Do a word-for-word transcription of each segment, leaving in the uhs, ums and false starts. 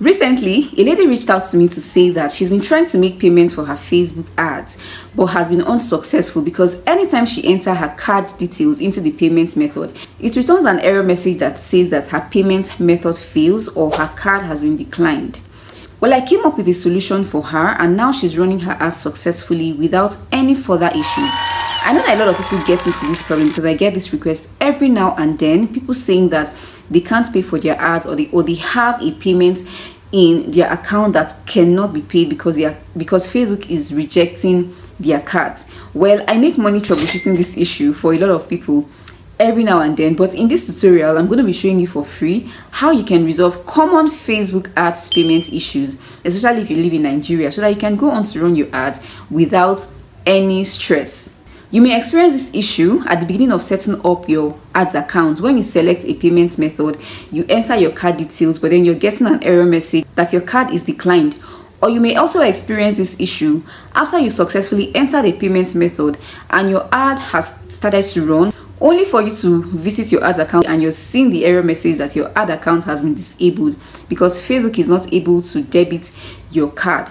Recently, a lady reached out to me to say that she's been trying to make payments for her Facebook ads but has been unsuccessful because anytime she enters her card details into the payment method, it returns an error message that says that her payment method fails or her card has been declined. Well, I came up with a solution for her and now she's running her ads successfully without any further issues. I know that a lot of people get into this problem because I get this request every now and then, people saying that they can't pay for their ads or they or they have a payment in their account that cannot be paid because they are, because Facebook is rejecting their cards. Well, I make money troubleshooting this issue for a lot of people every now and then, but in this tutorial I'm going to be showing you for free how you can resolve common Facebook ads payment issues, especially if you live in Nigeria, so that you can go on to run your ads without any stress. You may experience this issue at the beginning of setting up your ads account. When you select a payment method, you enter your card details, but then you're getting an error message that your card is declined. Or you may also experience this issue after you successfully entered a payment method and your ad has started to run, only for you to visit your ads account and you're seeing the error message that your ad account has been disabled because Facebook is not able to debit your card.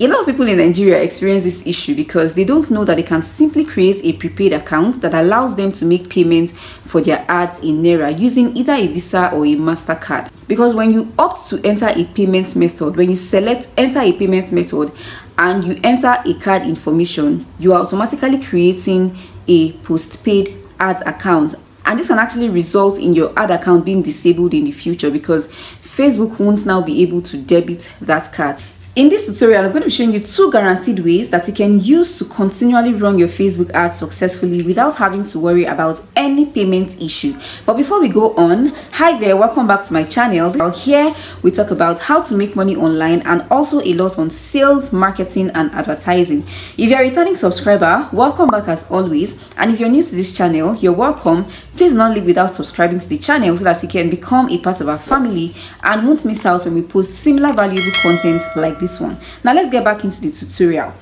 A lot of people in Nigeria experience this issue because they don't know that they can simply create a prepaid account that allows them to make payments for their ads in Naira using either a Visa or a Mastercard. Because when you opt to enter a payment method, when you select enter a payment method and you enter a card information, you are automatically creating a postpaid ads account. And this can actually result in your ad account being disabled in the future because Facebook won't now be able to debit that card. In this tutorial, I'm going to be showing you two guaranteed ways that you can use to continually run your Facebook ads successfully without having to worry about any payment issue. But before we go on, hi there, welcome back to my channel. Here we talk about how to make money online and also a lot on sales, marketing and advertising. If you're a returning subscriber, welcome back as always. And if you're new to this channel, you're welcome. Please do not leave without subscribing to the channel so that you can become a part of our family and won't miss out when we post similar valuable content like this. This one. Now let's get back into the tutorial.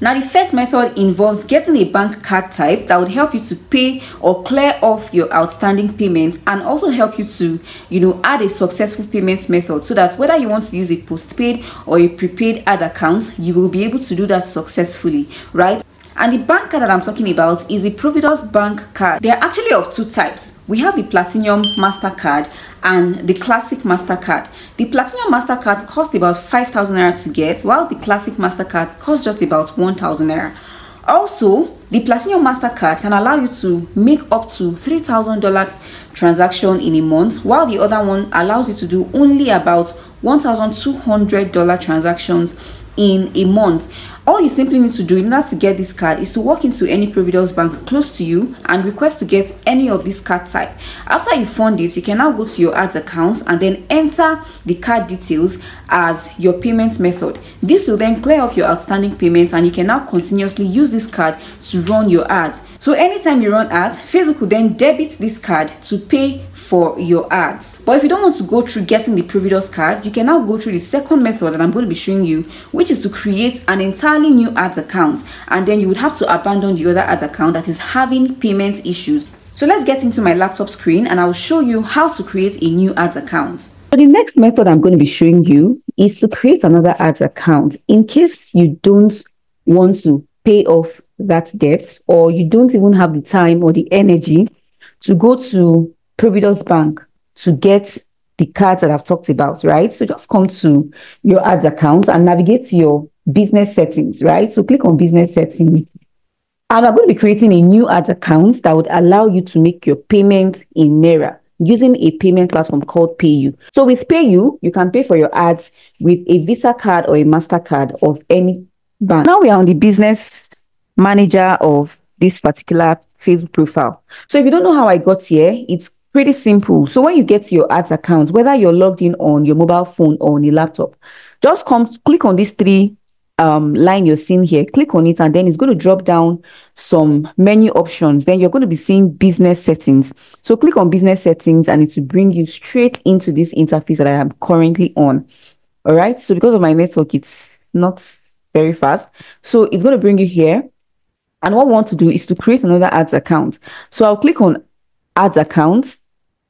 Now the first method involves getting a bank card type that would help you to pay or clear off your outstanding payments and also help you to, you know, add a successful payments method so that whether you want to use a postpaid or a prepaid ad account, you will be able to do that successfully, right? And the bank card that I'm talking about is the Providus bank card. They are actually of two types. We have the Platinum Mastercard and the Classic Mastercard. The Platinum Mastercard costs about five thousand naira to get, while the Classic Mastercard costs just about one thousand naira. Also, the Platinum Mastercard can allow you to make up to three thousand dollars transaction in a month, while the other one allows you to do only about one thousand two hundred dollars transactions in a month. All you simply need to do in order to get this card is to walk into any Providus bank close to you and request to get any of this card type. After you fund it, you can now go to your ads account and then enter the card details as your payment method. This will then clear off your outstanding payments and you can now continuously use this card to run your ads. So anytime you run ads, Facebook will then debit this card to pay for your ads. But if you don't want to go through getting the Providus card, you can now go through the second method that I'm going to be showing you, which is to create an entirely new ads account, and then you would have to abandon the other ads account that is having payment issues. So let's get into my laptop screen and I will show you how to create a new ads account. So the next method I'm going to be showing you is to create another ads account in case you don't want to pay off that debt, or you don't even have the time or the energy to go to Providus bank to get the cards that I've talked about, right? So just come to your ads account and navigate to your business settings, right? So click on business settings. And I'm going to be creating a new ads account that would allow you to make your payment in Naira using a payment platform called PayU. So with PayU, you can pay for your ads with a Visa card or a Mastercard of any bank. Now we are on the business manager of this particular Facebook profile. So if you don't know how I got here, it's pretty simple. So when you get to your ads account, whether you're logged in on your mobile phone or on a laptop, just come click on this three um, line you're seeing here. Click on it and then it's going to drop down some menu options. Then you're going to be seeing business settings. So click on business settings and it will bring you straight into this interface that I am currently on. All right. So because of my network, it's not very fast. So it's going to bring you here. And what I want to do is to create another ads account. So I'll click on ads account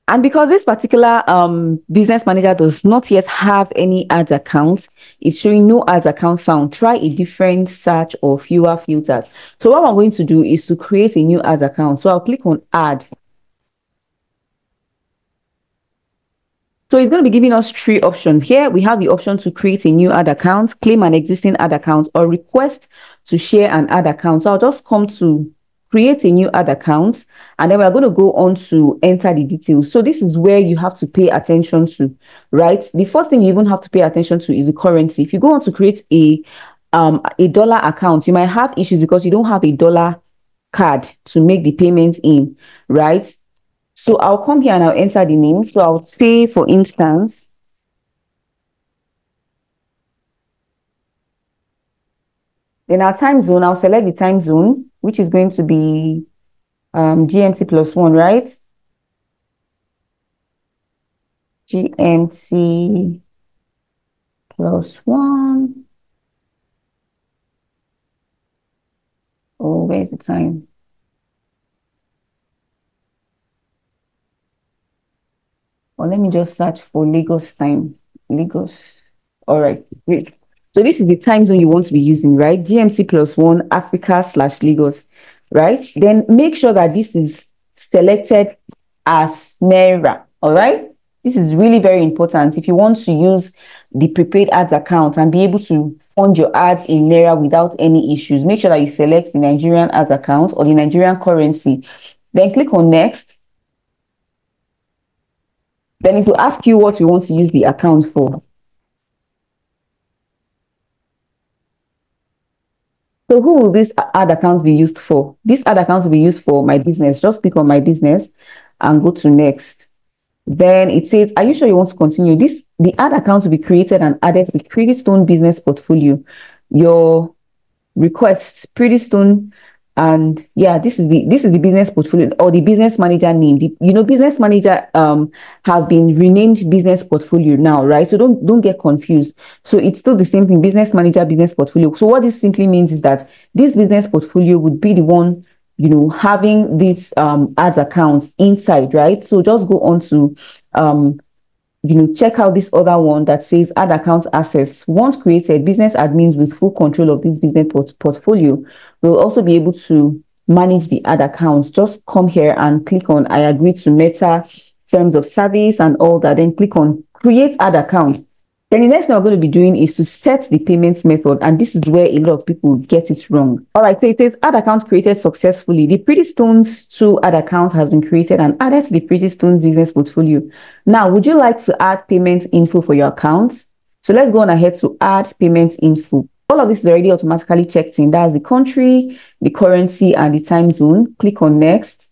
And because this particular um, business manager does not yet have any ads account, it's showing no ads account found. Try a different search or fewer filters. So what I'm going to do is to create a new ads account. So I'll click on add. So it's going to be giving us three options. Here we have the option to create a new ad account, claim an existing ad account, or request to share an ad account. So I'll just come to create a new ad account, and then we're going to go on to enter the details. So this is where you have to pay attention to, right? The first thing you even have to pay attention to is the currency. If you go on to create a um a dollar account, you might have issues because you don't have a dollar card to make the payment in, right? So I'll come here and I'll enter the name. So I'll say, for instance, in our time zone, I'll select the time zone, which is going to be um, G M T plus one, right? G M T plus one. Oh, where's the time? Well, let me just search for Lagos time. Lagos. All right, wait. So this is the time zone you want to be using, right? G M T plus one, Africa slash Lagos, right? Then make sure that this is selected as Naira, all right? This is really very important if you want to use the prepaid ads account and be able to fund your ads in Naira without any issues. Make sure that you select the Nigerian ads account or the Nigerian currency. Then click on next. Then it will ask you what you want to use the account for. So who will this ad account be used for? This ad account will be used for my business. Just click on my business and go to next. Then it says, are you sure you want to continue? This, the ad account will be created and added with Providus business portfolio. Your request, Providus, and yeah, this is the this is the business portfolio or the business manager name. The, you know, business manager um have been renamed business portfolio now, right? So don't don't get confused. So it's still the same thing, business manager, business portfolio. So what this simply means is that this business portfolio would be the one, you know, having this um ads account inside, right? So just go on to um you know, check out this other one that says ad account access. Once created, business admins with full control of this business port portfolio will also be able to manage the ad accounts. Just come here and click on I agree to Meta terms of service and all that. Then click on create ad account. Then the next thing I'm going to be doing is to set the payments method, and this is where a lot of people get it wrong. All right, so it says ad account created successfully. The Providus two ad account has been created and added to the Providus business portfolio. Now, would you like to add payment info for your account? So let's go on ahead to add payment info. All of this is already automatically checked in. That's the country, the currency, and the time zone. Click on next.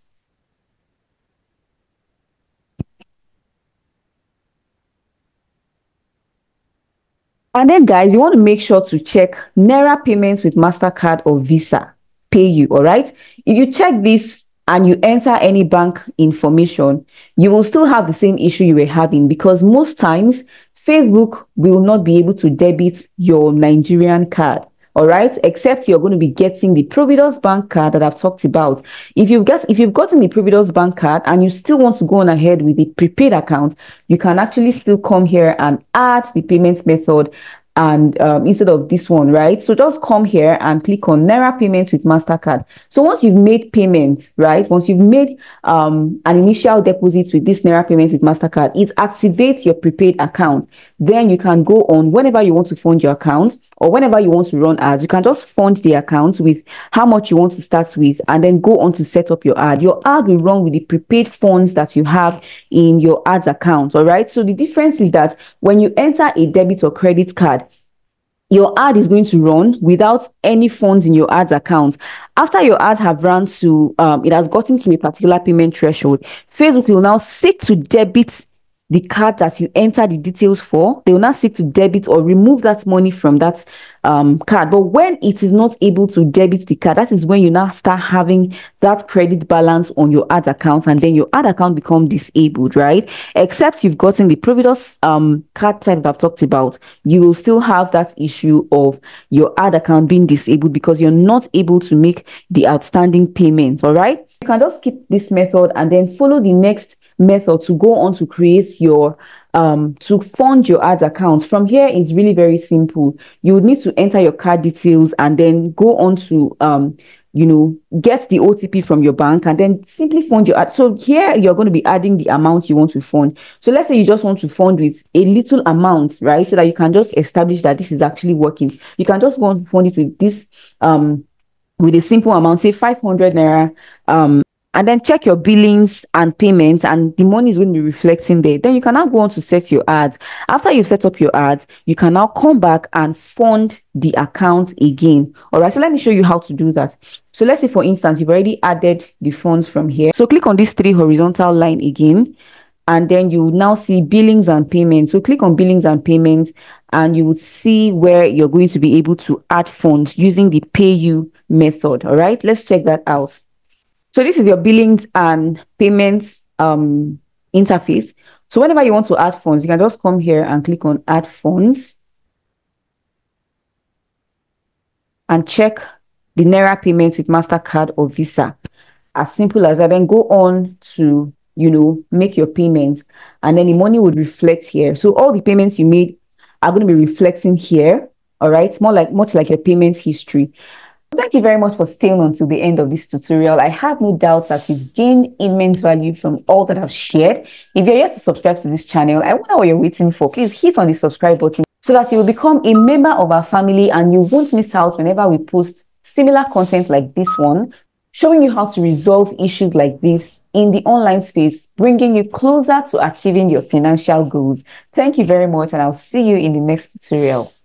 And then, guys, you want to make sure to check Naira payments with Mastercard or Visa, PayU, all right? If you check this and you enter any bank information, you will still have the same issue you were having, because most times Facebook will not be able to debit your Nigerian card, all right? Except you're going to be getting the Providus bank card that I've talked about. If you've got, if you've gotten the Providus bank card and you still want to go on ahead with the prepaid account, you can actually still come here and add the payments method, and um, instead of this one, right? So just come here and click on Naira payments with Mastercard. So once you've made payments, right? Once you've made um, an initial deposit with this Naira payments with Mastercard, it activates your prepaid account. Then you can go on whenever you want to fund your account or whenever you want to run ads. You can just fund the account with how much you want to start with, and then go on to set up your ad. Your ad will run with the prepaid funds that you have in your ads account, all right? So the difference is that when you enter a debit or credit card, your ad is going to run without any funds in your ads account. After your ad have run to, um, it has gotten to a particular payment threshold, Facebook will now seek to debit the card that you enter the details for. They will not seek to debit or remove that money from that um, card. But when it is not able to debit the card, that is when you now start having that credit balance on your ad account, and then your ad account becomes disabled, right? Except you've gotten the Providus um, card type that I've talked about, you will still have that issue of your ad account being disabled because you're not able to make the outstanding payments, all right? You can just skip this method and then follow the next method to go on to create your um to fund your ads account. From here, it's really very simple. You would need to enter your card details and then go on to um you know, get the O T P from your bank and then simply fund your ad. So here you're going to be adding the amount you want to fund. So let's say you just want to fund with a little amount, right? So that you can just establish that this is actually working. You can just go and fund it with this, um, with a simple amount, say five hundred naira, um, and then check your billings and payments, and the money is going to be reflecting there. Then you can now go on to set your ads. After you've set up your ads, you can now come back and fund the account again. All right, so let me show you how to do that. So let's say, for instance, you've already added the funds from here. So click on these three horizontal line again, and then you now see billings and payments. So click on billings and payments, and you would see where you're going to be able to add funds using the PayU method. All right, let's check that out. So this is your billings and payments um, interface. So whenever you want to add funds, you can just come here and click on add funds and check the Naira payments with Mastercard or Visa. As simple as that. Then go on to, you know, make your payments, and then the money would reflect here. So all the payments you made are going to be reflecting here. All right, more like much like your payment history. Thank you very much for staying until the end of this tutorial. I have no doubt that you've gained immense value from all that I've shared. If you're yet to subscribe to this channel, I wonder what you're waiting for. Please hit on the subscribe button so that you'll become a member of our family and you won't miss out whenever we post similar content like this one, showing you how to resolve issues like this in the online space, bringing you closer to achieving your financial goals. Thank you very much, and I'll see you in the next tutorial.